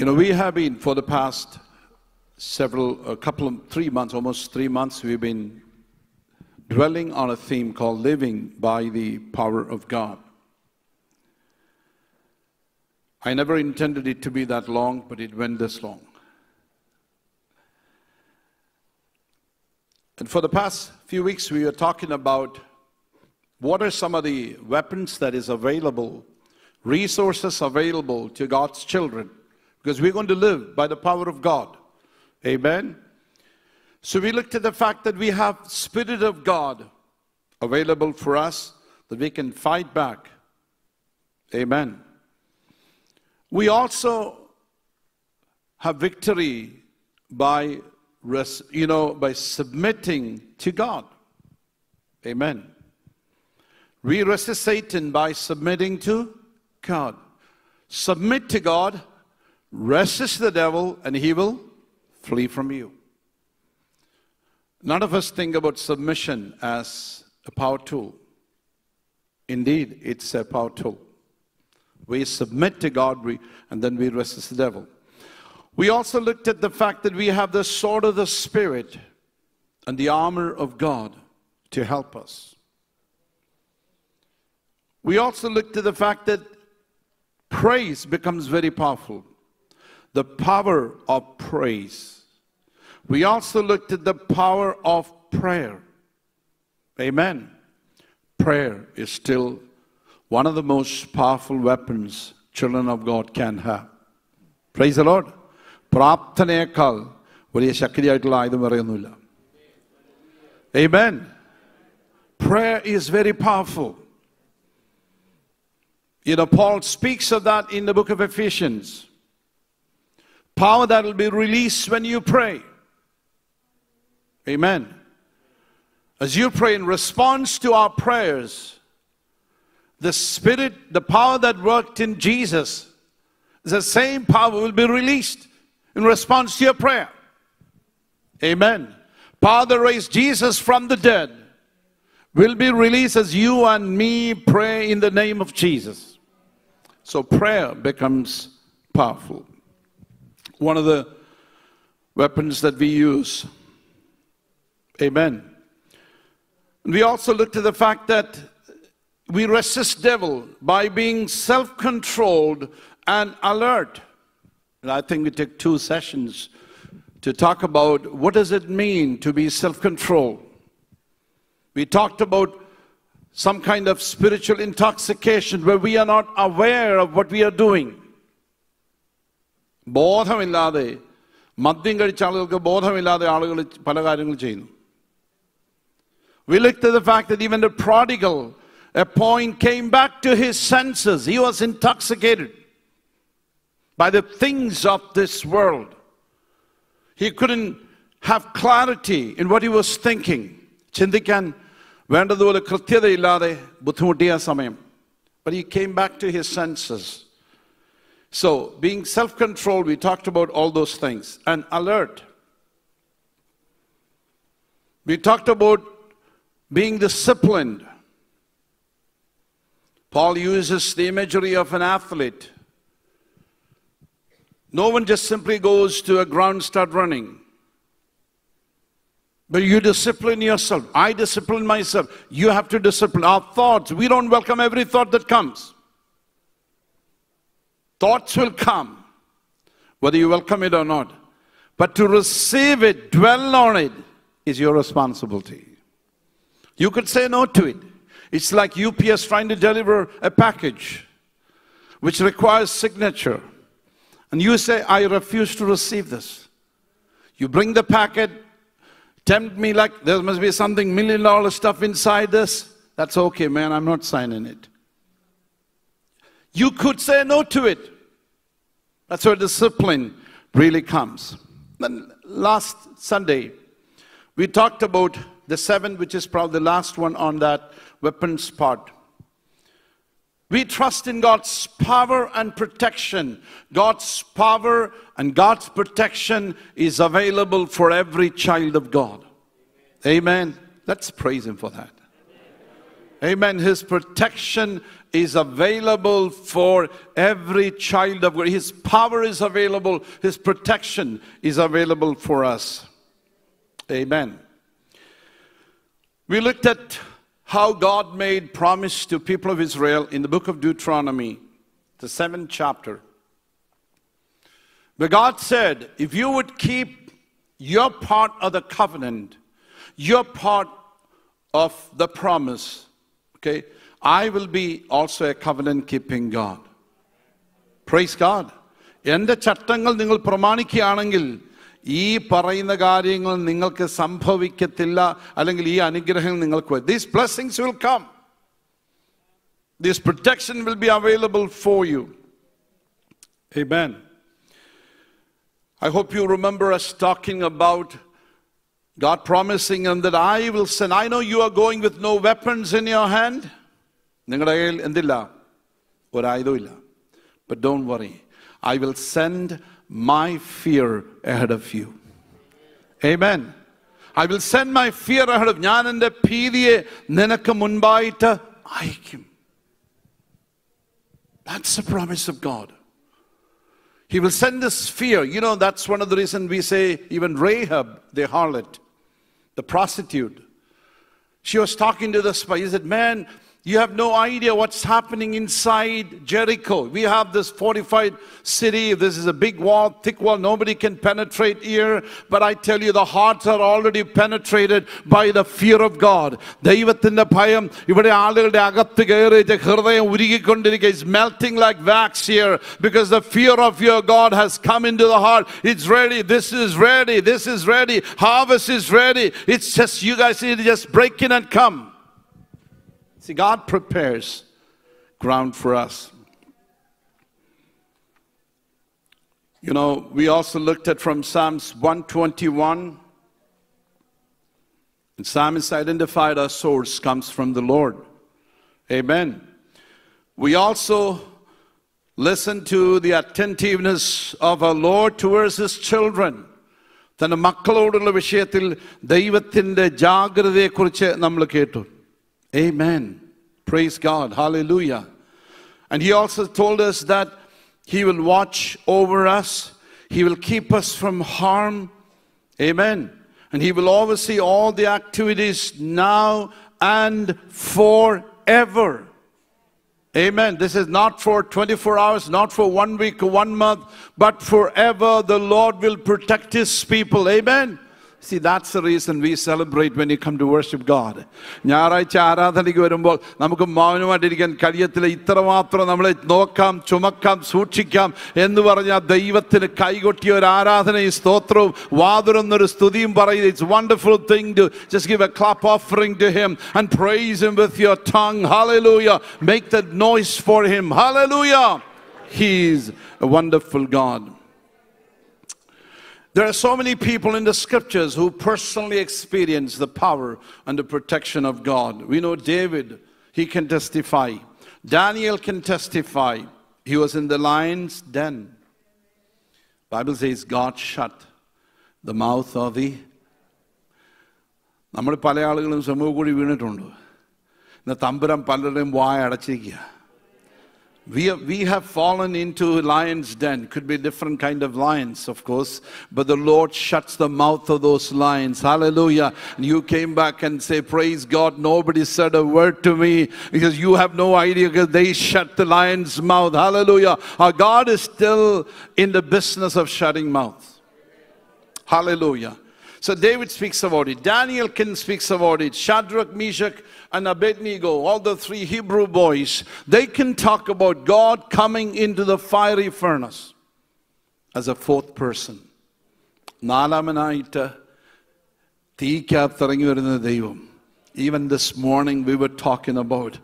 You know, we have been, for the past almost 3 months, we've been dwelling on a theme called Living by the Power of God. I never intended it to be that long, but it went this long. And for the past few weeks, we were talking about what are some of the weapons that is available, resources available to God's children, because we're going to live by the power of God. Amen? So we looked at the fact that we have the Spirit of God available for us, that we can fight back. Amen. We also have victory by, by submitting to God. Amen. We resist Satan by submitting to God. Submit to God, resist the devil, and he will flee from you. None of us think about submission as a power tool. Indeed, it's a power tool. We submit to God, and then we resist the devil. We also looked at the fact that we have the sword of the Spirit and the armor of God to help us. We also looked at the fact that praise becomes very powerful. The power of praise. We also looked at the power of prayer. Amen. Prayer is still one of the most powerful weapons children of God can have. Praise the Lord. Amen. Prayer is very powerful. You know, Paul speaks of that in the book of Ephesians. Power that will be released when you pray. Amen. As you pray in response to our prayers, the Spirit, the power that worked in Jesus, the same power will be released in response to your prayer. Amen. Power that raised Jesus from the dead will be released as you and me pray in the name of Jesus. So prayer becomes powerful. One of the weapons that we use. Amen. We also looked at the fact that we resist devil by being self-controlled and alert. And I think we took 2 sessions to talk about what does it mean to be self-controlled. We talked about some kind of spiritual intoxication where we are not aware of what we are doing. Bodhamillade, madhyam kalicha aalukalku bodhamillade aalukal pala karyangal cheyunu. We looked at the fact that even the prodigal came back to his senses. He was intoxicated by the things of this world. He couldn't have clarity in what he was thinking. But he came back to his senses. So, being self-controlled, we talked about all those things. And alert. We talked about being disciplined. Paul uses the imagery of an athlete. No one just simply goes to a ground and starts running. But you discipline yourself. I discipline myself. You have to discipline our thoughts. We don't welcome every thought that comes. Thoughts will come, whether you welcome it or not. But to receive it, dwell on it, is your responsibility. You could say no to it. It's like UPS trying to deliver a package which requires signature. And you say, I refuse to receive this. You bring the packet, tempt me like there must be something $1 million stuff inside this. That's okay, man, I'm not signing it. You could say no to it. That's where discipline really comes. Then last Sunday, we talked about the 7, which is probably the last one on that weapons part. We trust in God's power and protection. God's power and God's protection is available for every child of God. Amen. Let's praise Him for that. Amen. His protection is available for every child of God. His power is available. His protection is available for us. Amen. We looked at how God made promise to people of Israel in the book of Deuteronomy, the 7th chapter. Where God said, if you would keep your part of the covenant, your part of the promise, okay, I will be also a covenant-keeping God. Praise God. എൻ്റെ ചട്ടങ്ങൾ നിങ്ങൾ പ്രമാണിക്കുകയാണെങ്കിൽ ഈ പറയുന്ന കാര്യങ്ങൾ നിങ്ങൾക്ക് സംഭവിക്കത്തില്ല അല്ലെങ്കിൽ ഈ അനുഗ്രഹങ്ങൾ നിങ്ങൾക്ക് വരും. These blessings will come. This protection will be available for you. Amen. I hope you remember us talking about God promising them that I will send. I know you are going with no weapons in your hand. But don't worry. I will send my fear ahead of you. Amen. I will send my fear ahead of you. That's the promise of God. He will send this fear. You know, that's one of the reasons we say even Rahab, the harlot, the prostitute. She was talking to the spy. He said, man, you have no idea what's happening inside Jericho. We have this fortified city. This is a big wall, thick wall. Nobody can penetrate here. But I tell you, the hearts are already penetrated by the fear of God. It's melting like wax here because the fear of your God has come into the heart. It's ready. This is ready. This is ready. Harvest is ready. It's just, you guys need to just break in and come. See, God prepares ground for us. You know, we also looked at from Psalms 121. And Psalmist identified our source comes from the Lord. Amen. We also listened to the attentiveness of our Lord towards His children. Then makkalodulla vishayathil deivathinte jagratheye kuriche nammal kettu. Amen. Praise God. Hallelujah. And He also told us that He will watch over us. He will keep us from harm. Amen. And He will oversee all the activities now and forever. Amen. This is not for 24 hours, not for 1 week or 1 month, but forever the Lord will protect His people. Amen. See, that's the reason we celebrate when you come to worship God. ഞായറാഴ്ച ആരാധനയ്ക്ക് വരുമ്പോൾ നമുക്ക് മൗനമായിട്ടിരിക്കാൻ കഴിയത്തില്ല. ഇത്രമാത്രം നമ്മളെ നോക്കാം, ചുമക്കാം, സൂക്ഷിക്കാം എന്ന് പറഞ്ഞ ദൈവത്തിന് കൈകൊട്ടിയ ഒരു ആരാധനയും സ്തോത്രവും വാതുറന്നൊരു സ്തുതിയും പറയുന്നത്. It's a wonderful thing to just give a clap offering to Him and praise Him with your tongue. Hallelujah. Make that noise for Him. Hallelujah. He is a wonderful God. There are so many people in the scriptures who personally experience the power and the protection of God. We know David, he can testify. Daniel can testify. He was in the lion's den. Bible says God shut the mouth of the... നമ്മൾ പല ആളുകളും സമൂഹം കൂടി വീണിട്ടുണ്ട്. ഇന്ന് തമ്പുരാൻ പലരുടെയും വായ അടച്ചിരിക്കുക. We have fallen into lion's den. Could be different kind of lions, of course. But the Lord shuts the mouth of those lions. Hallelujah. And you came back and say, praise God, nobody said a word to me. Because you have no idea because they shut the lion's mouth. Hallelujah. Our God is still in the business of shutting mouths. Hallelujah. So David speaks about it. Daniel speaks about it. Shadrach, Meshach, and Abednego, all the three Hebrew boys, they can talk about God coming into the fiery furnace as a fourth person. Even this morning we were talking about,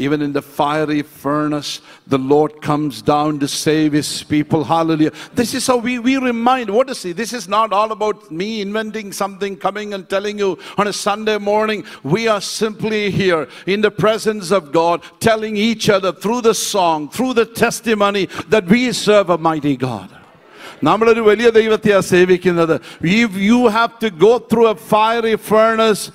even in the fiery furnace, the Lord comes down to save His people. Hallelujah. This is how we remind. What is it? This is not all about me inventing something, coming and telling you on a Sunday morning. We are simply here in the presence of God, telling each other through the song, through the testimony, that we serve a mighty God. If you have to go through a fiery furnace,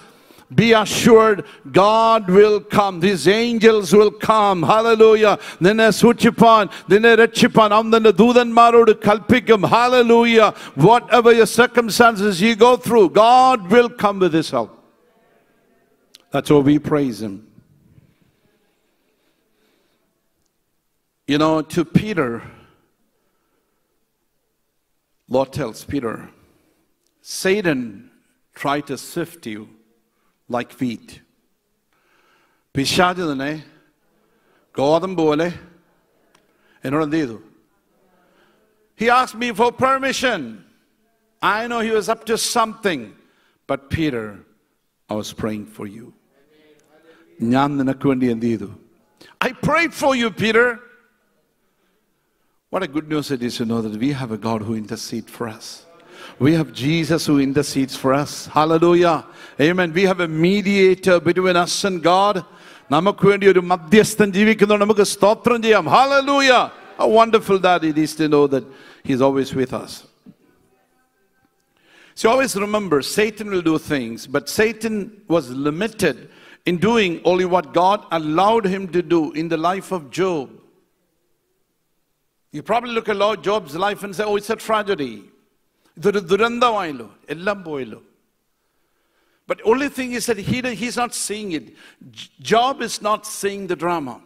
Be assured, God will come. These angels will come. Hallelujah. Ninne suchipan, ninne rechipan, avnanne doodanmarodu kalpikum. Hallelujah. Whatever your circumstances you go through, God will come with His help. That's why we praise Him. You know, to Peter, Lord tells Peter, Satan tried to sift you like wheat. Pishadidane, Godambole, Enorandidu. He asked me for permission. I know he was up to something, but Peter, I was praying for you. I prayed for you, Peter. What a good news it is to know that we have a God who intercedes for us. We have Jesus who intercedes for us. Hallelujah. Amen. We have a mediator between us and God. Hallelujah. How wonderful that it is to know that He's always with us. So always remember, Satan will do things, but Satan was limited in doing only what God allowed him to do in the life of Job. You probably look at Lord Job's life and say, oh, it's a tragedy. But only thing is that he's not seeing it. Job is not seeing the drama.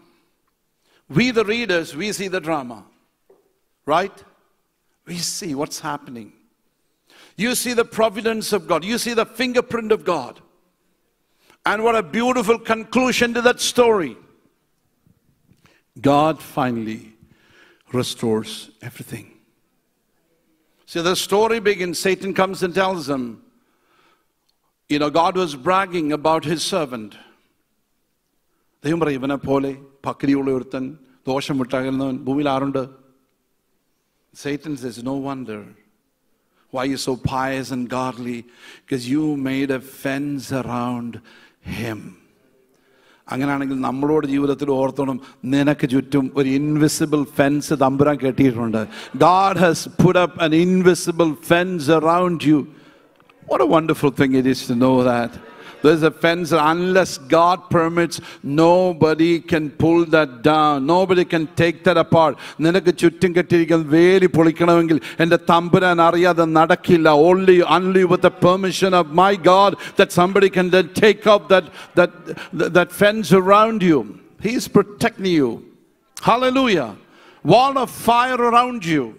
We, the readers, we see the drama. Right? We see what's happening. You see the providence of God. You see the fingerprint of God. And what a beautiful conclusion to that story. God finally restores everything. See, the story begins. Satan comes and tells them, you know, God was bragging about His servant. Satan says, no wonder. Why are you so pious and godly? Because you made a fence around him. God has put up an invisible fence around you. What a wonderful thing it is to know that. There's a fence, unless God permits, nobody can pull that down. Nobody can take that apart. Only with the permission of my God that somebody can then take up that fence around you. He's protecting you. Hallelujah. Wall of fire around you.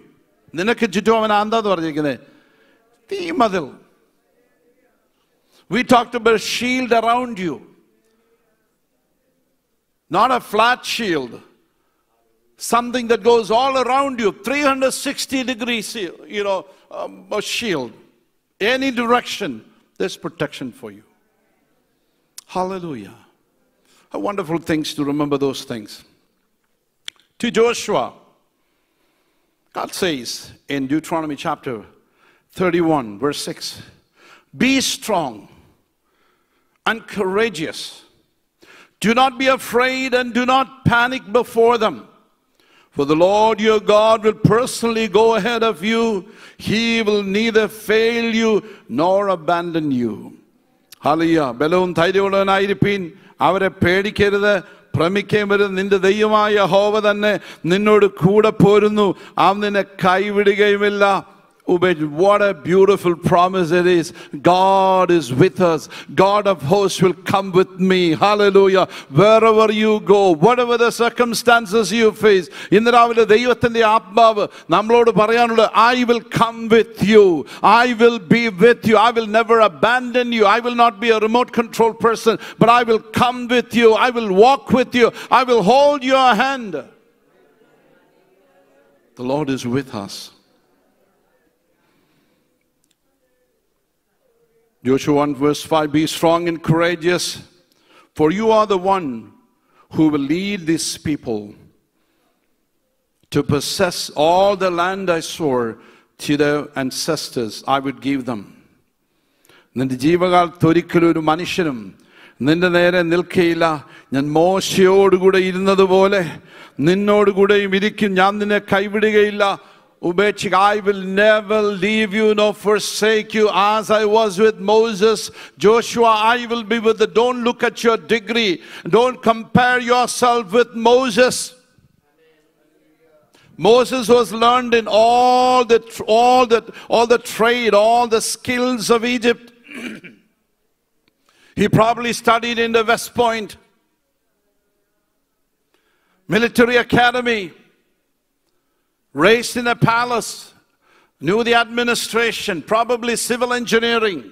We talked about a shield around you. Not a flat shield. Something that goes all around you. 360 degrees, you know, a shield. Any direction, there's protection for you. Hallelujah. How wonderful things to remember those things. To Joshua, God says in Deuteronomy chapter 31, verse 6, be strong and courageous. Do not be afraid and do not panic before them. For the Lord your God will personally go ahead of you. He will neither fail you nor abandon you. Hallelujah. Belum thairiyolanairipin avare pedikkerada. Pramikemara ninda deyyamaya Yehova thanne ninnodu kooda porunu. Avan ninne kaividukayilla. What a beautiful promise it is. God is with us. God of hosts will come with me. Hallelujah. Wherever you go, whatever the circumstances you face, I will come with you. I will be with you. I will never abandon you. I will not be a remote control person, but I will come with you. I will walk with you. I will hold your hand. The Lord is with us. Joshua 1 verse 5, be strong and courageous, for you are the one who will lead this people to possess all the land I swore to their ancestors I would give them. Ninte jeevagal thorikkalu oru manushanum ninte nere nilkkilla njan Mosheyodu kude irunnathupole ninnodu kudeyum irikkum njan ninne kaividukilla. which I will never leave you nor forsake you, as I was with Moses. Joshua, I will be with you. Don't look at your degree. Don't compare yourself with Moses. Moses was learned in all the trade, all the skills of Egypt. He probably studied in the West Point, military academy, raised in a palace, knew the administration, probably civil engineering.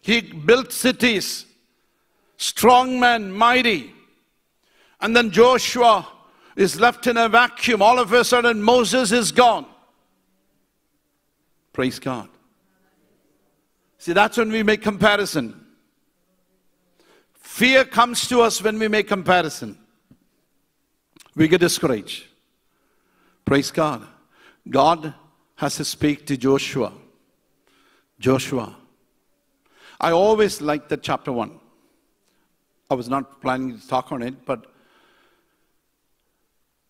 He built cities, strong men, mighty. And then Joshua is left in a vacuum. All of a sudden, Moses is gone. Praise God. See, that's when we make comparison. Fear comes to us when we make comparison. We get discouraged. Praise God. God has to speak to Joshua. Joshua. I always liked that chapter 1. I was not planning to talk on it, but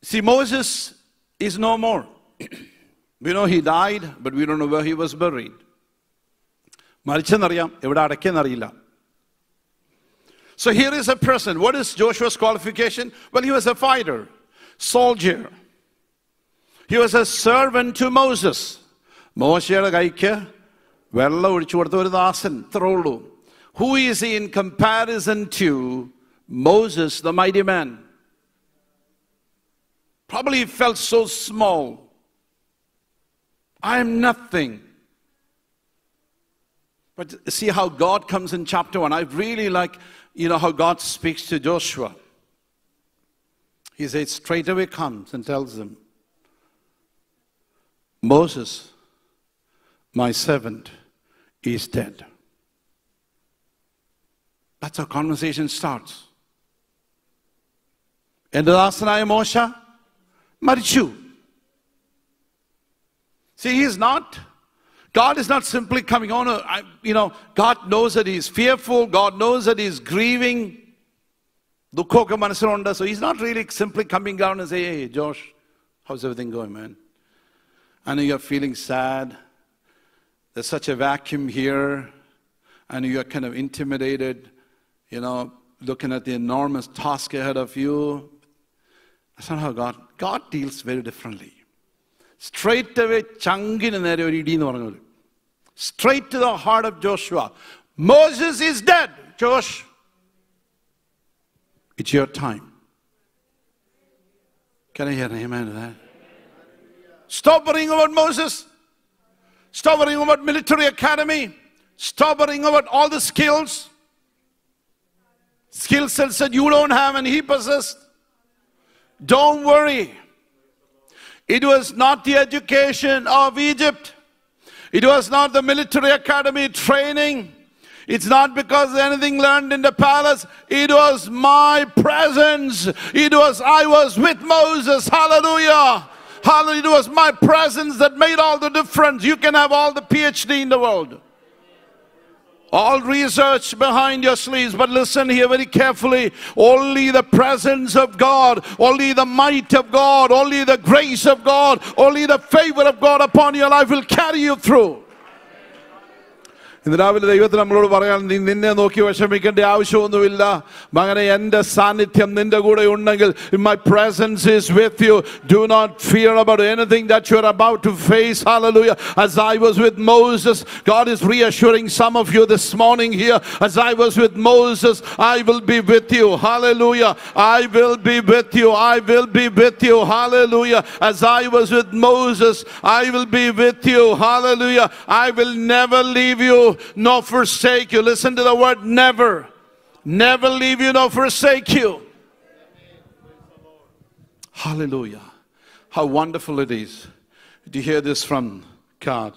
see, Moses is no more. We know he died, but we don't know where he was buried. So here is a person. What is Joshua's qualification? Well, he was a fighter, soldier. He was a servant to Moses. Who is he in comparison to? Moses, the mighty man. Probably he felt so small. I am nothing. But see how God comes in chapter 1. I really like, how God speaks to Joshua. He says, straight away comes and tells them, Moses, my servant, is dead. That's how conversation starts. Endrasanaya Moshe, Marichu. See, he's not... God is not simply coming on. God knows that he's fearful. God knows that he's grieving. So he's not really simply coming down and saying, hey, Josh, how's everything going, man? I know you're feeling sad. There's such a vacuum here. I know you're kind of intimidated, looking at the enormous task ahead of you. That's not how God deals very differently. Straight away, straight to the heart of Joshua. Moses is dead, Josh. It's your time. Can I hear an amen to that? Stop worrying about Moses. Stop worrying about military academy. Stop worrying about all the skills. Skill sets that you don't have and he possessed. Don't worry. It was not the education of Egypt. It was not the military academy training. It's not because of anything learned in the palace. It was my presence. I was with Moses. Hallelujah. Hallelujah. It was my presence that made all the difference. You can have all the PhD in the world. All research behind your sleeves. But listen here very carefully. Only the presence of God, only the might of God, only the grace of God, only the favor of God upon your life will carry you through. In the Bible, the youth Namlod Barayan Ninda Nokiwashamik and the Ausho Novilla, Manganayanda Sanitiam Ninda Guda. My presence is with you. Do not fear about anything that you are about to face. Hallelujah. As I was with Moses, God is reassuring some of you this morning here. As I was with Moses, I will be with you. Hallelujah. I will be with you. I will be with you. Hallelujah. As I was with Moses, I will be with you. Hallelujah. I will never leave you nor forsake you. Listen to the word never. Never leave you nor forsake you. Hallelujah. How wonderful it is to hear this from God.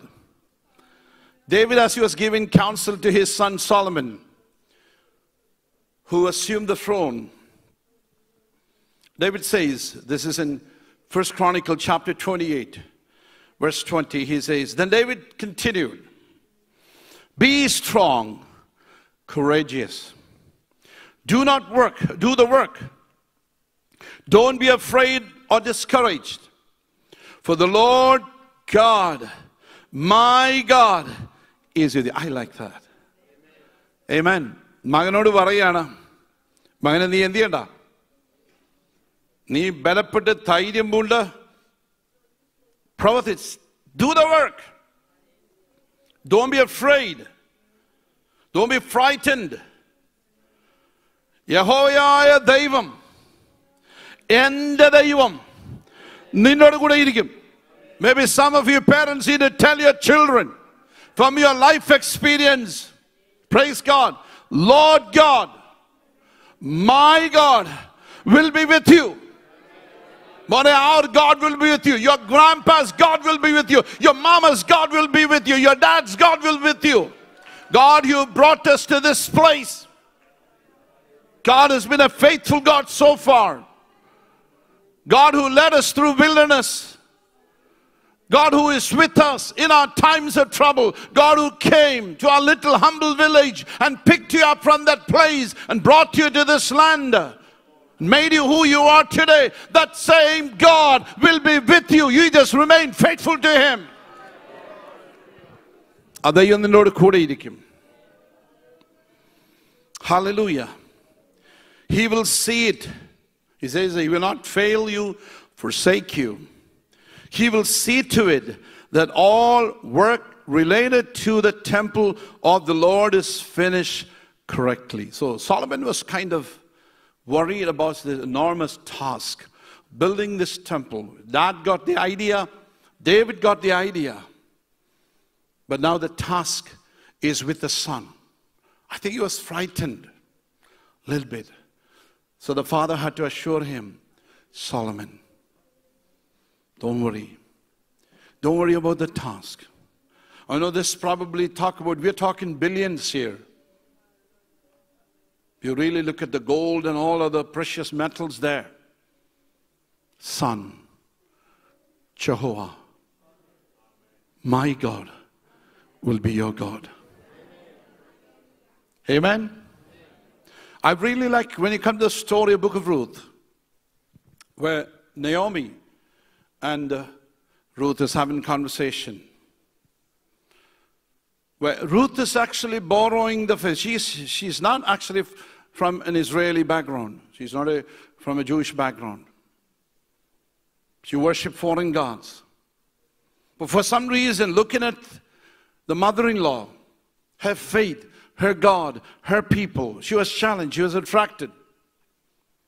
David, as he was giving counsel to his son Solomon, who assumed the throne, David says, this is in 1 Chronicles chapter 28, verse 20, he says, then David continued, be strong, courageous. Do not work, do the work. Don't be afraid or discouraged. For the Lord God, my God is with you. I like that. Amen. മകനോട് പറയാണ്, മകനെ നീ എന്ത് ചെയ്യണ്ട, നീ ബലപ്പെട്ട് ധൈര്യം പൂണ്ട് പ്രവർത്തിച്ച്. Do the work. Don't be afraid. Don't be frightened. യഹോവയായ ദൈവം, എൻ്റെ ദൈവം നിന്നോട് കൂടെ ഇരിക്കും. Maybe some of you parents need to tell your children from your life experience. Praise God. Lord God, my God will be with you. Our God will be with you. Your grandpa's God will be with you. Your mama's God will be with you. Your dad's God will be with you. God, you brought us to this place. God has been a faithful God so far. God who led us through wilderness. God who is with us in our times of trouble. God who came to our little humble village and picked you up from that place and brought you to this land. Made you who you are today. That same God will be with you. You just remain faithful to Him. Hallelujah. He will see it. He says He will not fail you, forsake you. He will see to it that all work related to the temple of the Lord is finished correctly. So Solomon was kind of worried about this enormous task, building this temple. Dad got the idea, David got the idea. But now the task is with the son. I think he was frightened a little bit. So the father had to assure him, Solomon, don't worry. Don't worry about the task. I know this probably talk about, we're talking billions here. You really look at the gold and all other precious metals there. Son, Jehovah, my God will be your God. Amen? I really like when you come to the story of Book of Ruth, where Naomi and Ruth is having a conversation. Where Ruth is actually borrowing the faith. She's not actually from an Israeli background. She's not from a Jewish background. She worshipped foreign gods. But for some reason, looking at the mother-in-law, her faith, her God, her people, she was challenged, she was attracted.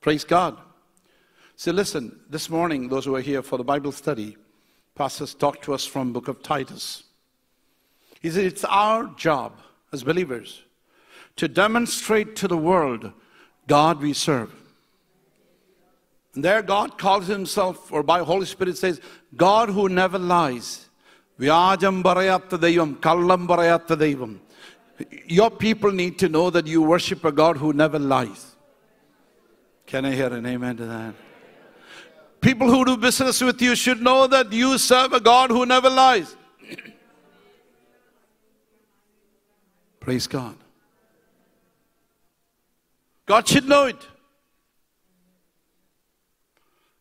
Praise God. So listen, this morning, those who are here for the Bible study, pastors talked to us from the book of Titus. He said, it's our job as believers to demonstrate to the world God we serve. And there God calls Himself, or by Holy Spirit says, God who never lies. Vyajam parayatha deivam, kallam parayatha deivam. Your people need to know that you worship a God who never lies. Can I hear an amen to that? People who do business with you should know that you serve a God who never lies. Praise God. God should know it.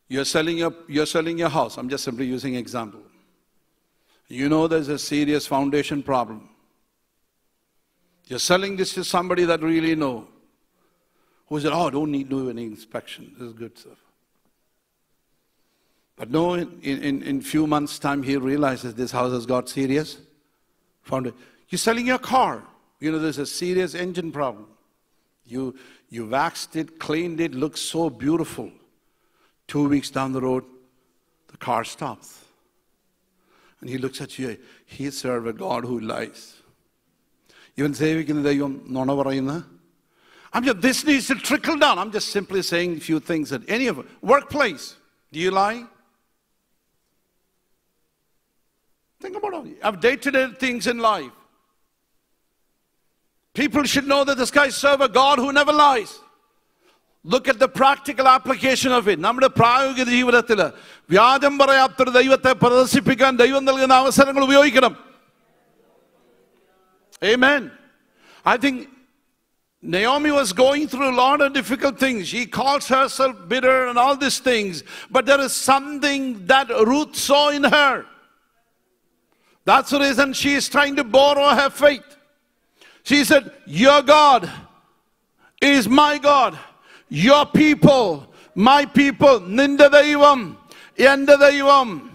You're selling your house. I'm just simply using an example. You know there's a serious foundation problem. You're selling this to somebody that really know. Who said, oh, don't need to do any inspection. This is good stuff. But no, in few months' time, he realizes this house has got serious foundation. You're selling your car. You know, there's a serious engine problem. You waxed it, cleaned it, looks so beautiful. 2 weeks down the road, the car stops. And he looks at you. He serves a God who lies. Even this needs to trickle down. I'm just simply saying a few things at any of it. Workplace. Do you lie? Think about it. Our day-to-day things in life. People should know that this guy serves a God who never lies. Look at the practical application of it. നമ്മുടെ പ്രായോഗിക ജീവിതത്തിൽ വ്യാജം പറയാത്തൊരു ദൈവത്തെ പ്രദർശിപ്പിക്കാൻ ദൈവം നൽകുന്ന അവസരങ്ങൾ ഉപയോഗിക്കണം. Amen. I think Naomi was going through a lot of difficult things. She calls herself bitter and all these things. But there is something that Ruth saw in her. That's the reason she is trying to borrow her faith. She said, your God is my God. Your people, my people, Ninda Daivam, Yenda Daivam,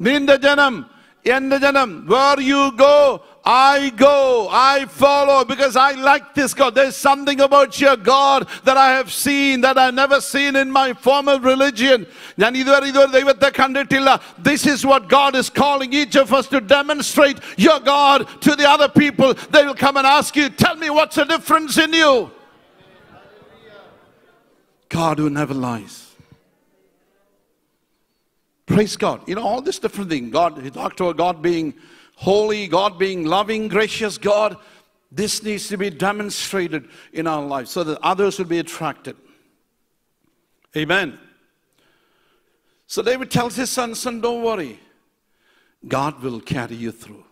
Ninda Janam, Yenda Janam. Where you go, I go, I follow, because I like this God. There's something about your God that I have seen, that I've never seen in my former religion. This is what God is calling each of us to demonstrate your God to the other people. They will come and ask you, tell me what's the difference in you? God who never lies. Praise God. You know, all this different thing. God, he talked about God being holy, God being loving, gracious God. This needs to be demonstrated in our lives so that others will be attracted. Amen. So David tells his son, don't worry. God will carry you through.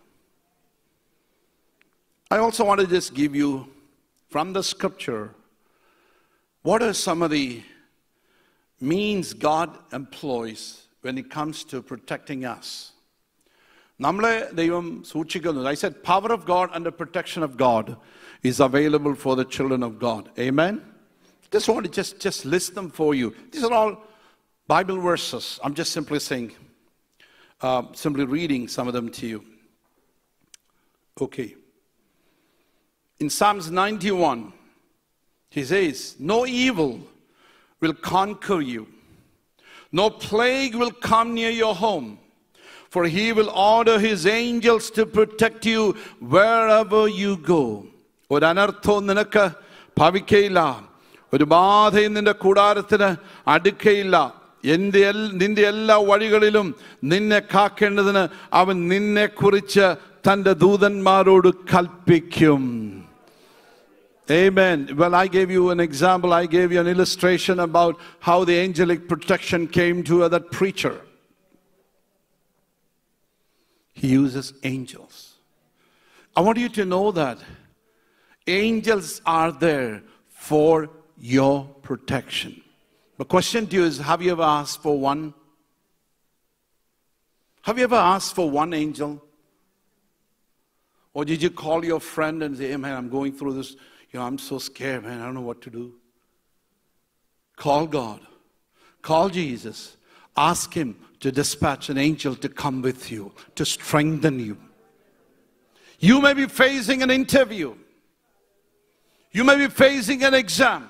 I also want to just give you from the scripture, what are some of the means God employs when it comes to protecting us? I said power of God and the protection of God is available for the children of God. Amen? Just want to just list them for you. These are all Bible verses. I'm just simply saying, simply reading some of them to you. Okay. In Psalms 91, he says, no evil will conquer you. No plague will come near your home. For he will order his angels to protect you wherever you go. Amen. Well, I gave you an example. I gave you an illustration about how the angelic protection came to that preacher. He uses angels. I want you to know that angels are there for your protection. The question to you is, have you ever asked for one? Have you ever asked for one angel? Or did you call your friend and say, hey man, I'm going through this. You know, I'm so scared, man. I don't know what to do. Call God. Call Jesus. Ask him to dispatch an angel to come with you, to strengthen you. You may be facing an interview. You may be facing an exam.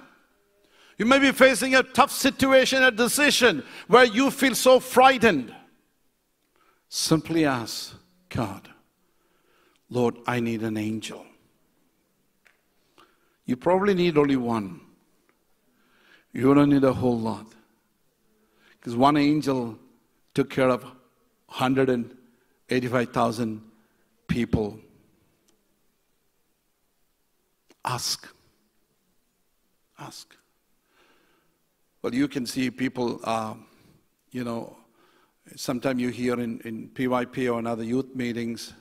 You may be facing a tough situation, a decision where you feel so frightened. Simply ask God, Lord, I need an angel. You probably need only one. You don't need a whole lot. Because one angel took care of 185,000 people. Ask. Ask. Well, you can see people, you know, sometimes you hear in PYP or in other youth meetings,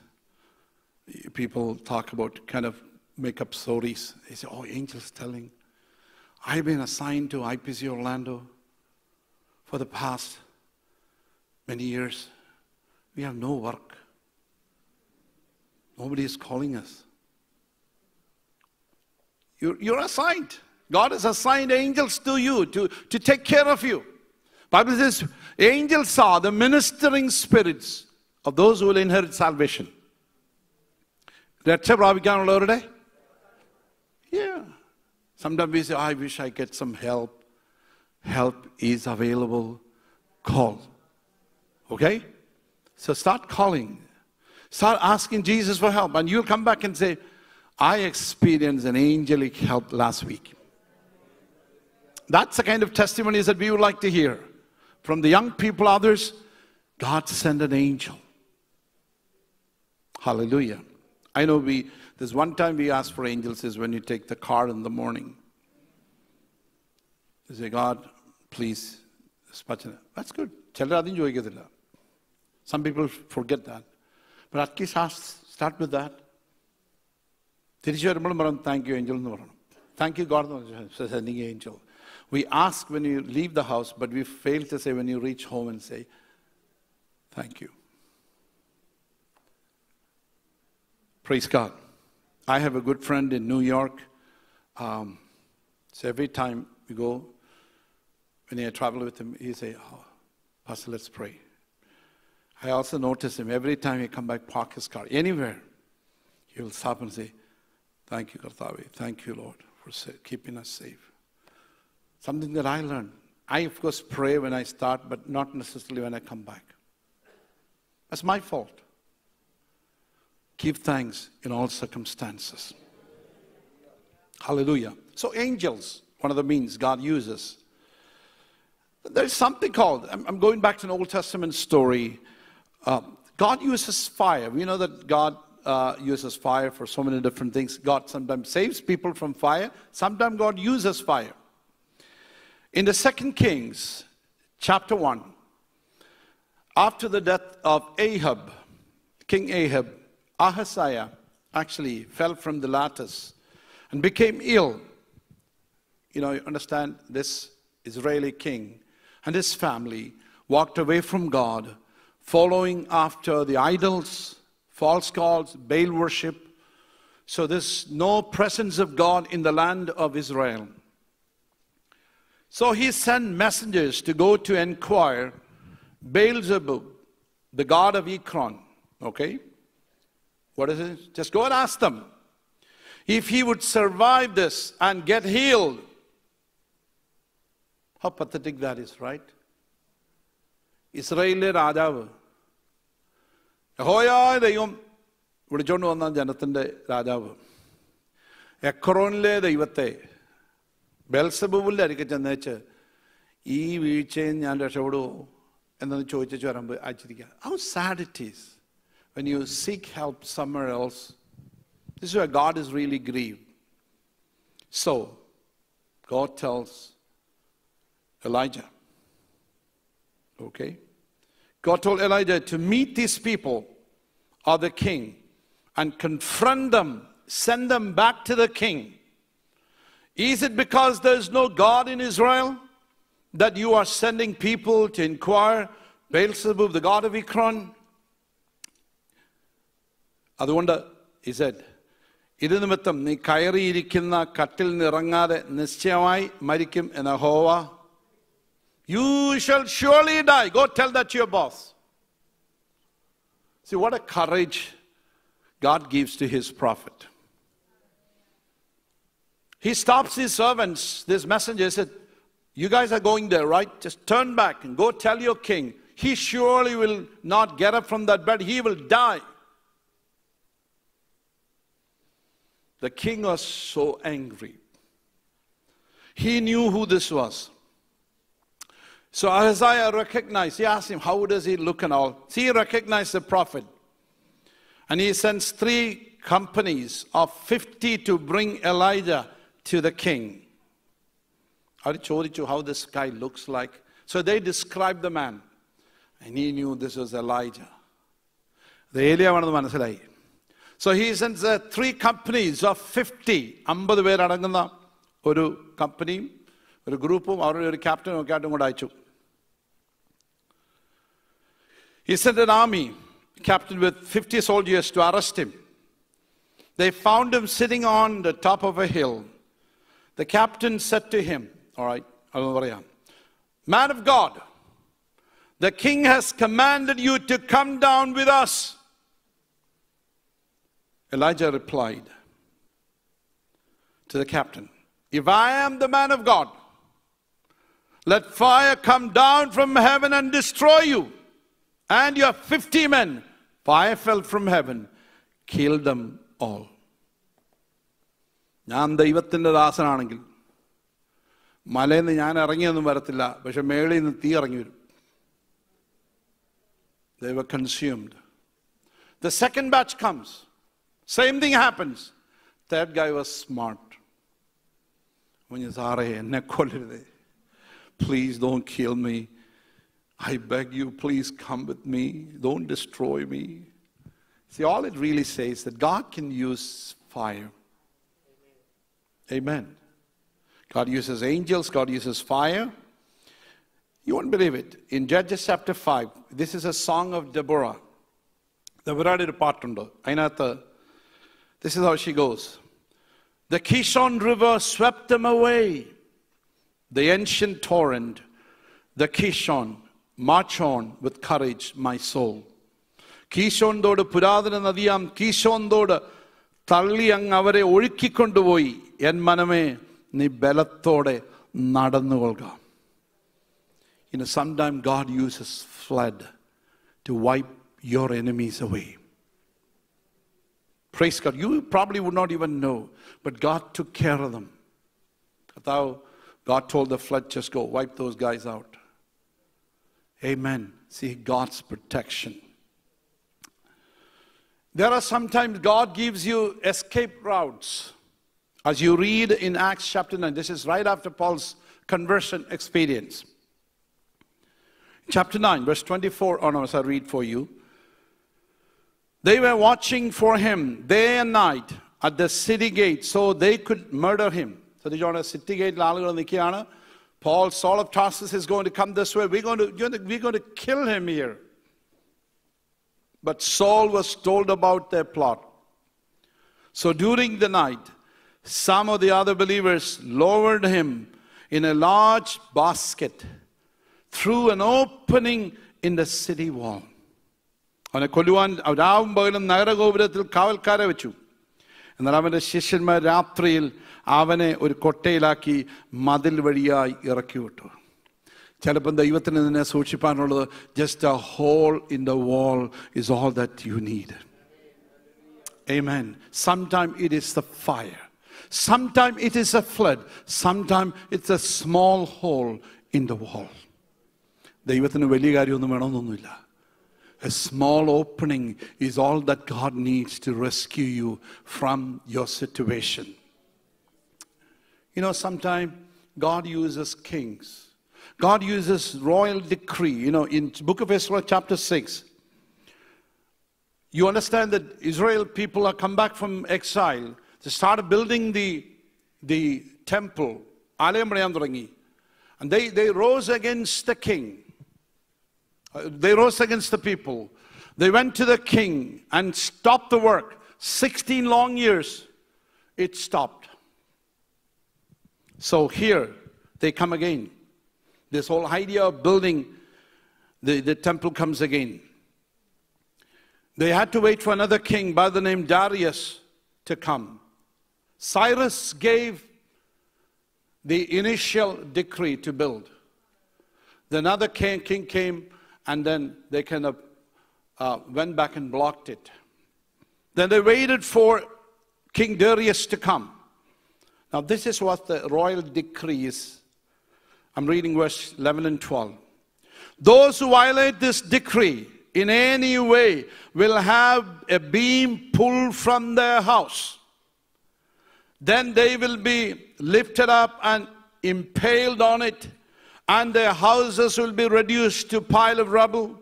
people talk about kind of make up stories. They say, oh, angel's telling. I've been assigned to IPC Orlando for the past many years, we have no work. Nobody is calling us. You're assigned. God has assigned angels to you to take care of you. Bible says, angels are the ministering spirits of those who will inherit salvation. Yeah. Sometimes we say, I wish I get some help. Help is available. Call. Okay? So start calling. Start asking Jesus for help. And you'll come back and say, I experienced an angelic help last week. That's the kind of testimonies that we would like to hear. From the young people, others, God sent an angel. Hallelujah. I know there's one time we ask for angels is when you take the car in the morning. You say, God, please. That's good. Some people forget that. But at least start with that. Thank you, angel. Thank you, God, for sending angel. We ask when you leave the house, but we fail to say when you reach home and say, thank you. Praise God. I have a good friend in New York. So every time we go, when I travel with him, he say, "Oh, Pastor, let's pray." I also notice him every time he come back, park his car anywhere. He will stop and say, "Thank you, Kartavi. Thank you, Lord, for keeping us safe." Something that I learned. I, of course, pray when I start, but not necessarily when I come back. That's my fault. Give thanks in all circumstances. Hallelujah. So angels, one of the means God uses. There's something called, I'm going back to an Old Testament story. God uses fire. We know that God uses fire for so many different things. God sometimes saves people from fire. Sometimes God uses fire. In the 2 Kings, chapter 1, after the death of Ahab, King Ahab, Ahaziah actually fell from the lattice and became ill. You know, you understand, this Israeli king and his family walked away from God, following after the idols, false gods, Baal worship. So there's no presence of God in the land of Israel. So he sent messengers to go to inquire Baal-zebub, the god of Ekron. Okay? What is it? Just go and ask them if he would survive this and get healed. How pathetic that is, right? Israeli Rajav. Ahoya Dayum Vijona Janatande Rajav. Ekronle Dayvate. ബെൽസബൂബിൻ്റെ അടുക്ക ചെന്നേച്ച് ഈ വീഴ്ചയും ഞാൻ രക്ഷപ്പെടുമോ എന്നൊന്ന് ചോദിച്ചു വരുമ്പോൾ അയച്ചിരിക്കുക. How sad it is when you seek help somewhere else. This is where God is really grieved. So, God tells Elijah, okay? God told Elijah to meet these people or the king and confront them, send them back to the king. Is it because there is no God in Israel that you are sending people to inquire Baal-zebub, the god of Ekron? Adukonda, he said, "Idu nimittam nee kayari irikkunna kattil nirangade nischayamayi marikkum enna Yehova. You shall surely die. Go tell that to your boss." See what a courage God gives to his prophet. He stops his servants, this messenger, he said, "You guys are going there, right? Just turn back and go tell your king. He surely will not get up from that bed. He will die." The king was so angry. He knew who this was. So Ahaziah recognized, he asked him, how does he look and all? So he recognized the prophet. And he sends 3 companies of 50 to bring Elijah to the king. I told you how this guy looks like. So they described the man. And he knew this was Elijah. So he sends 3 companies of 50. 50 പേര് അടങ്ങുന്ന ഒരു കമ്പനിയും ഒരു ഗ്രൂപ്പും അവരുടെ ഒരു ക്യാപ്റ്റനും ഒക്കെ ആയിട്ടും കൂടെ അയച്ചു. He sent an army captain with 50 soldiers to arrest him. They found him sitting on the top of a hill. The captain said to him, all right, "Man of God, the king has commanded you to come down with us." Elijah replied to the captain, "If I am the man of God, let fire come down from heaven and destroy you and your 50 men." Fire fell from heaven, killed them all. ഞാൻ ദൈവത്തിൻ്റെ ദാസനാണെങ്കിൽ മലയിൽ നിന്ന് ഞാൻ ഇറങ്ങിയൊന്നും വരത്തില്ല, പക്ഷെ മേളിൽ നിന്ന് തീ ഇറങ്ങി വരും. They were consumed. The second batch comes. Same thing happens. Third guy was smart. "When സാറേ എന്നെ കൊല്ലരുതേ. Please don't kill me. I beg you, please come with me. Don't destroy me." See, all it really says that God can use fire. Amen. God uses angels. God uses fire. You won't believe it. In Judges chapter 5, this is a song of Deborah. Deborah did a part. Ainatha This is how she goes. The Kishon River swept them away. The ancient torrent, the Kishon, march on with courage, my soul. Kishon thoda Puradana Nadiyam, Kishon thoda Thalli ang avare olki kondu voi, en maname ni belathode nadannu kolga. You know, sometimes God uses flood to wipe your enemies away. Praise God. You probably would not even know, but God took care of them. God told the flood, just go, wipe those guys out. Amen. See, God's protection. There are sometimes God gives you escape routes. As you read in Acts chapter 9, this is right after Paul's conversion experience. Chapter 9, verse 24 onwards, I read for you. They were watching for him day and night at the city gate so they could murder him. So they joined a city gate. Paul, Saul of Tarsus is going to come this way. We're going to kill him here. But Saul was told about their plot. So during the night, some of the other believers lowered him in a large basket through an opening in the city wall. And just a hole in the wall is all that you need. Amen. Sometimes it is the fire. Sometimes it is a flood. Sometimes it's a small hole in the wall. A small opening is all that God needs to rescue you from your situation. You know, sometimes God uses kings. God uses royal decree. You know, in the book of Ezra chapter 6, you understand that Israel people have come back from exile. They started building the temple. And they rose against the king. They rose against the people. They went to the king and stopped the work. 16 long years, it stopped. So here, they come again. This whole idea of building the temple comes again. They had to wait for another king by the name Darius to come. Cyrus gave the initial decree to build. Then another king came, and then they kind of went back and blocked it. Then they waited for King Darius to come. Now this is what the royal decree is. I'm reading verse 11 and 12. Those who violate this decree in any way will have a beam pulled from their house. Then they will be lifted up and impaled on it, and their houses will be reduced to a pile of rubble.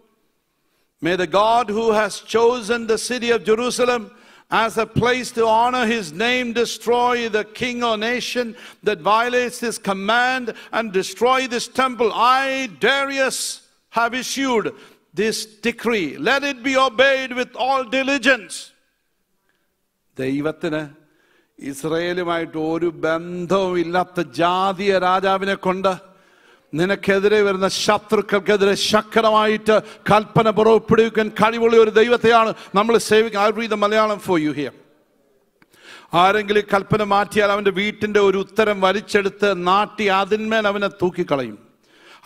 May the God who has chosen the city of Jerusalem as a place to honor his name destroy the king or nation that violates his command and destroy this temple. I, Darius, have issued this decree. Let it be obeyed with all diligence. Devathina Israelumayittu oru bandhavum illatha jaathiya rajavine konda നിനക്കെതിരെ വരുന്ന ശത്രുക്കൾക്കെതിരെ ശക്തമായിട്ട് കൽപ്പന പുറപ്പെടുവിക്കാൻ കഴിവുള്ള ഒരു ദൈവത്തെയാണ് നമ്മൾ സേവിക്കുന്നത്. Malayalam for you here. ആരെങ്കിലും കൽപ്പന മാറ്റിയാൽ അവൻ്റെ വീട്ടിൻ്റെ ഒരു ഉത്തരം വലിച്ചെടുത്ത് നാട്ടി അതിന്മേൽ അവനെ തൂക്കിക്കളയും.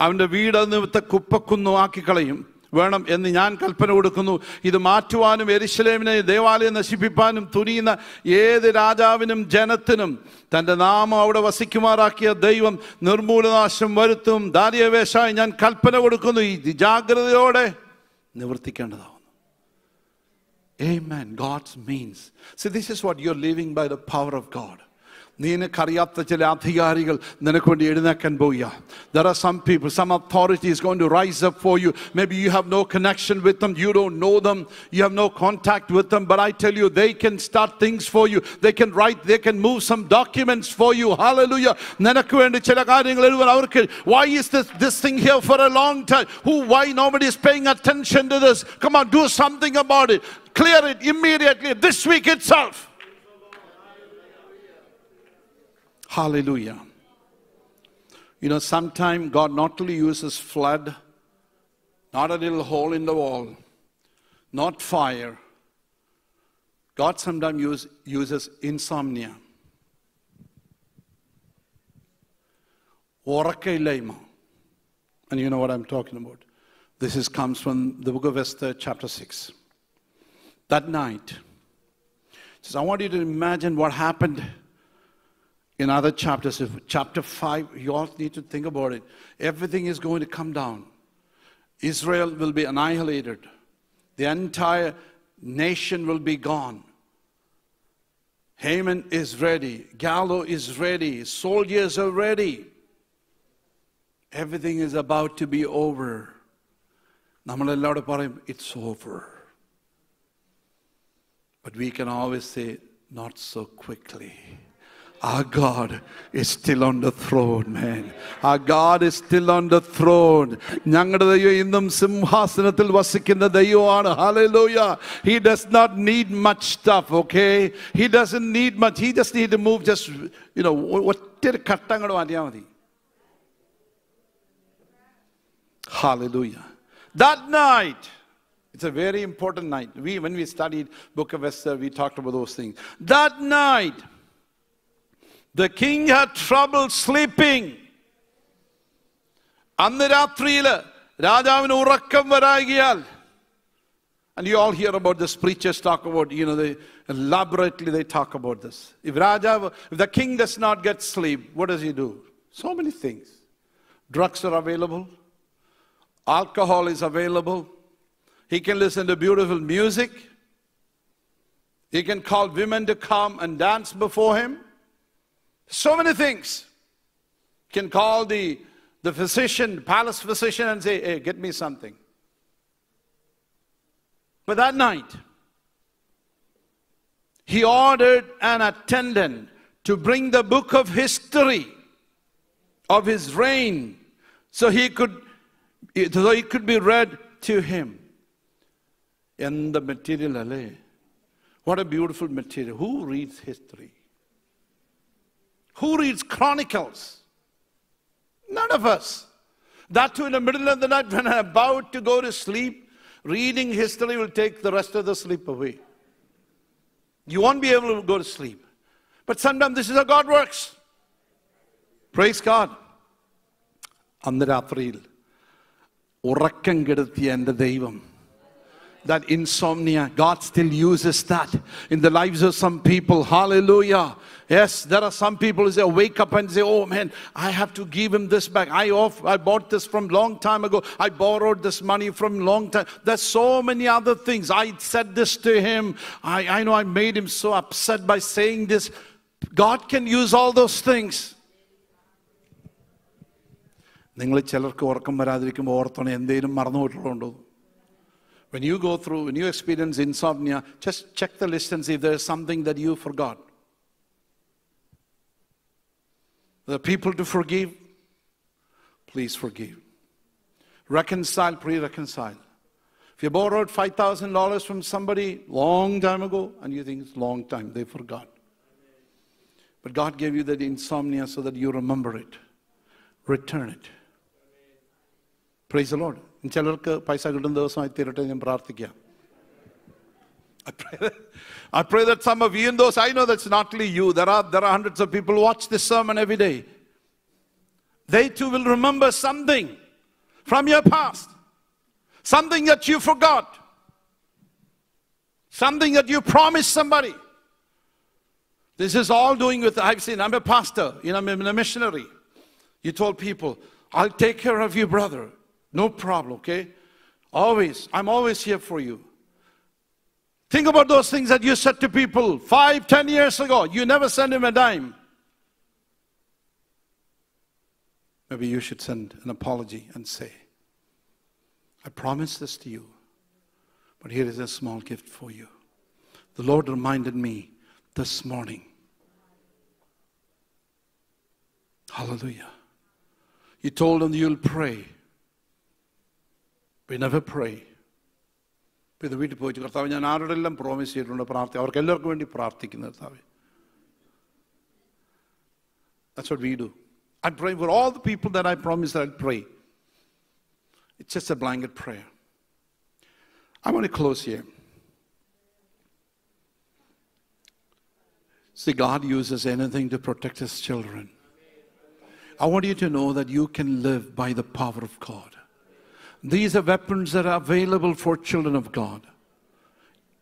അവൻ്റെ വീട് നിമിത്ത കുപ്പക്കുന്നു ആക്കിക്കളയും വേണം എന്ന് ഞാൻ കൽപ്പന കൊടുക്കുന്നു. ഇത് മാറ്റുവാനും യെരുശലേമിനെ ദേവാലയം നശിപ്പിക്കാനും തുനിയുന്ന ഏത് രാജാവിനും ജനത്തിനും തൻ്റെ നാമം അവിടെ വസിക്കുമാറാക്കിയ ദൈവം നിർമൂലനാശം വരുത്തും. ദാരിയവേഷായി ഞാൻ കൽപ്പന കൊടുക്കുന്നു, ഇത് ജാഗ്രതയോടെ നിവർത്തിക്കേണ്ടതാവുന്നു. Amen. God's means. See, this is what you're living by the power of God. There are some people, some authority is going to rise up for you. Maybe you have no connection with them, you don't know them, you have no contact with them, but I tell you, they can start things for you. They can write, they can move some documents for you. Hallelujah. Why is this thing here for a long time? Why nobody is paying attention to this? Come on, do something about it. Clear it immediately, this week itself. Hallelujah. You know, sometimes God not only uses flood, not a little hole in the wall, not fire. God sometimes uses insomnia. And you know what I'm talking about. This comes from the book of Esther, chapter 6. That night, says, I want you to imagine what happened in other chapters. Chapter 5, you all need to think about it. Everything is going to come down. Israel will be annihilated. The entire nation will be gone. Haman is ready. Gallo is ready. Soldiers are ready. Everything is about to be over. It's over. But we can always say, not so quickly. Our God is still on the throne, man. Our God is still on the throne. Hallelujah. He does not need much stuff, okay? He doesn't need much. He just needs to move just, you know, what. Hallelujah. That night, it's a very important night. When we studied Book of Esther, we talked about those things. That night, the king had trouble sleeping. And you all hear about this. Preachers talk about, you know, they elaborately they talk about this. If the king does not get sleep, what does he do? So many things. Drugs are available. Alcohol is available. He can listen to beautiful music. He can call women to come and dance before him. So many things. He can call the physician, palace physician, and say, hey, get me something. But that night, he ordered an attendant to bring the book of history of his reign so it could be read to him. And the material, what a beautiful material. Who reads history? Who reads Chronicles? None of us. That too in the middle of the night when I'm about to go to sleep, reading history will take the rest of the sleep away. You won't be able to go to sleep. But sometimes this is how God works. Praise God. That insomnia, God still uses that in the lives of some people. Hallelujah. Yes, there are some people who say, wake up and say, oh man, I have to give him this back. I bought this from long time ago. I borrowed this money from long time. There's so many other things. I said this to him. I know I made him so upset by saying this. God can use all those things. When you go through, when you experience insomnia, just check the list and see if there's something that you forgot. The people to forgive, please forgive. Reconcile, pre-reconcile. If you borrowed $5,000 from somebody long time ago, and you think it's long time, they forgot. But God gave you that insomnia so that you remember it. Return it. Praise the Lord. I pray that some of you, and those, I know that's not only you, there are hundreds of people who watch this sermon every day. They too will remember something from your past. Something that you forgot. Something that you promised somebody. This is all doing with, I've seen, I'm a pastor, you know, I'm a missionary. You told people, I'll take care of you, brother. No problem, okay? Always. I'm always here for you. Think about those things that you said to people 5, 10 years ago. You never sent him a dime. Maybe you should send an apology and say, I promised this to you, but here is a small gift for you. The Lord reminded me this morning. Hallelujah. You told him you'll pray. We never pray. That's what we do. I'm praying for all the people that I promised I'd pray. It's just a blanket prayer. I want to close here. See, God uses anything to protect His children. I want you to know that you can live by the power of God. These are weapons that are available for children of God.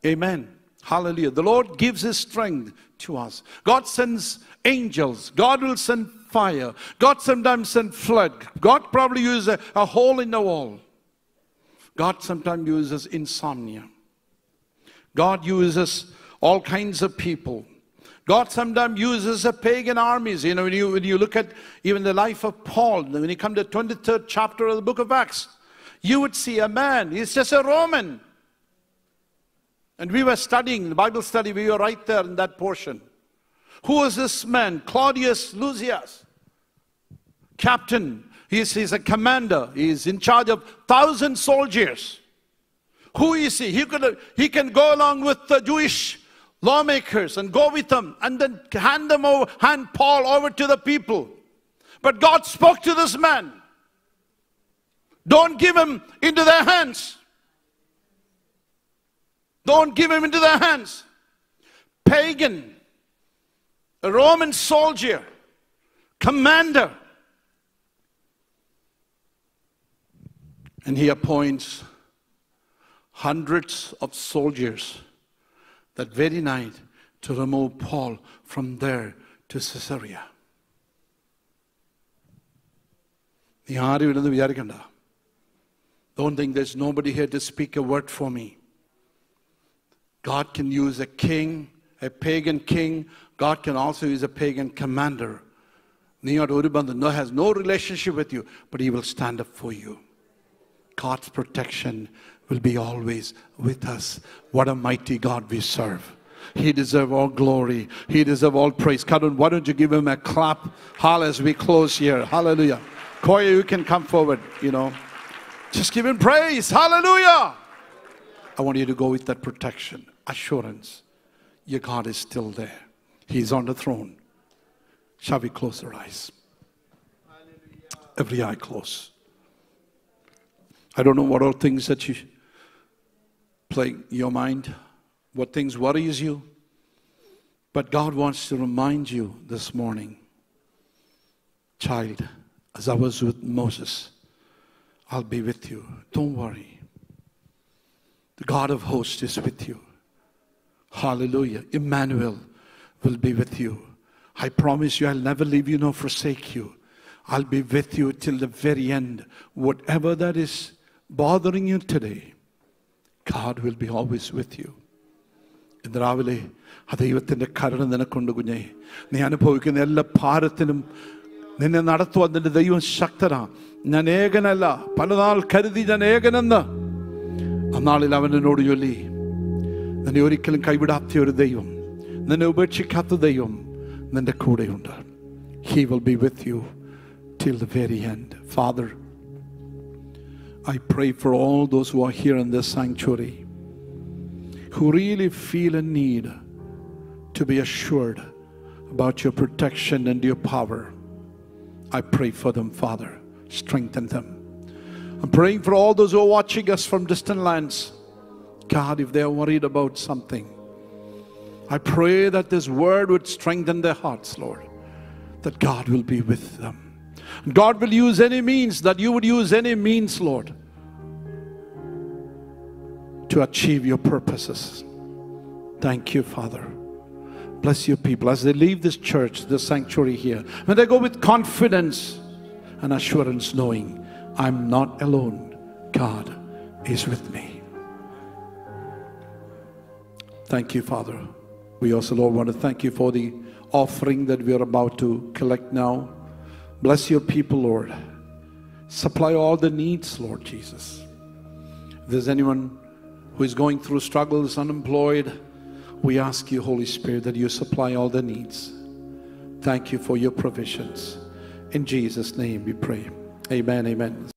Amen. Hallelujah. The Lord gives His strength to us. God sends angels. God will send fire. God sometimes sends flood. God probably uses a hole in the wall. God sometimes uses insomnia. God uses all kinds of people. God sometimes uses the pagan armies. You know, when you look at even the life of Paul, when you come to the 23rd chapter of the book of Acts, you would see a man, he's just a Roman. And we were studying, the Bible study, we were right there in that portion. Who was this man? Claudius Lysias. Captain. He's a commander. He's in charge of 1,000 soldiers. Who is he? He can go along with the Jewish lawmakers and go with them and then hand Paul over to the people. But God spoke to this man. Don't give him into their hands. Don't give him into their hands. Pagan, a Roman soldier, commander. And he appoints hundreds of soldiers that very night to remove Paul from there to Caesarea. Don't think there's nobody here to speak a word for me. God can use a king, a pagan king. God can also use a pagan commander. He has no relationship with you, but he will stand up for you. God's protection will be always with us. What a mighty God we serve. He deserves all glory. He deserves all praise. Kadun, why don't you give him a clap? Hallelujah, as we close here. Hallelujah. Koya, you can come forward, you know. Just give him praise. Hallelujah. I want you to go with that protection, assurance. Your God is still there. He's on the throne. Shall we close our eyes? Hallelujah. Every eye closed. I don't know what are things that you plague your mind, what things worries you, but God wants to remind you this morning, child, as I was with Moses, I'll be with you. Don't worry. The God of hosts is with you. Hallelujah. Emmanuel will be with you. I promise you I'll never leave you nor forsake you. I'll be with you till the very end. Whatever that is bothering you today, God will be always with you. In the Ravile, Adaivathinte Karana ninakkundu kunje. Nee anubhavikkunna ella bharathinum ninne nadathuvan ninte Daivam shaktana. Nan eganalla. Palanal karudi nan eganenna. Annalil avan ennodu cholli. Ninne orikkalum kaividatha oru Daivam. Ninne upekshikkatha Daivam ninte koodeyundu. He will be with you till the very end. Father, I pray for all those who are here in this sanctuary who really feel a need to be assured about your protection and your power. I pray for them, Father. Strengthen them. I'm praying for all those who are watching us from distant lands. God, if they are worried about something, I pray that this word would strengthen their hearts, Lord, that God will be with them. God will use any means, that you would use any means, Lord, to achieve your purposes. Thank you, Father. Bless your people as they leave this church, this sanctuary here. When they go with confidence and assurance, knowing I'm not alone. God is with me. Thank you, Father. We also, Lord, want to thank you for the offering that we are about to collect now. Bless your people, Lord. Supply all the needs, Lord Jesus. If there's anyone who is going through struggles, unemployed, we ask you, Holy Spirit, that you supply all the needs. Thank you for your provisions. In Jesus' name we pray. Amen, amen.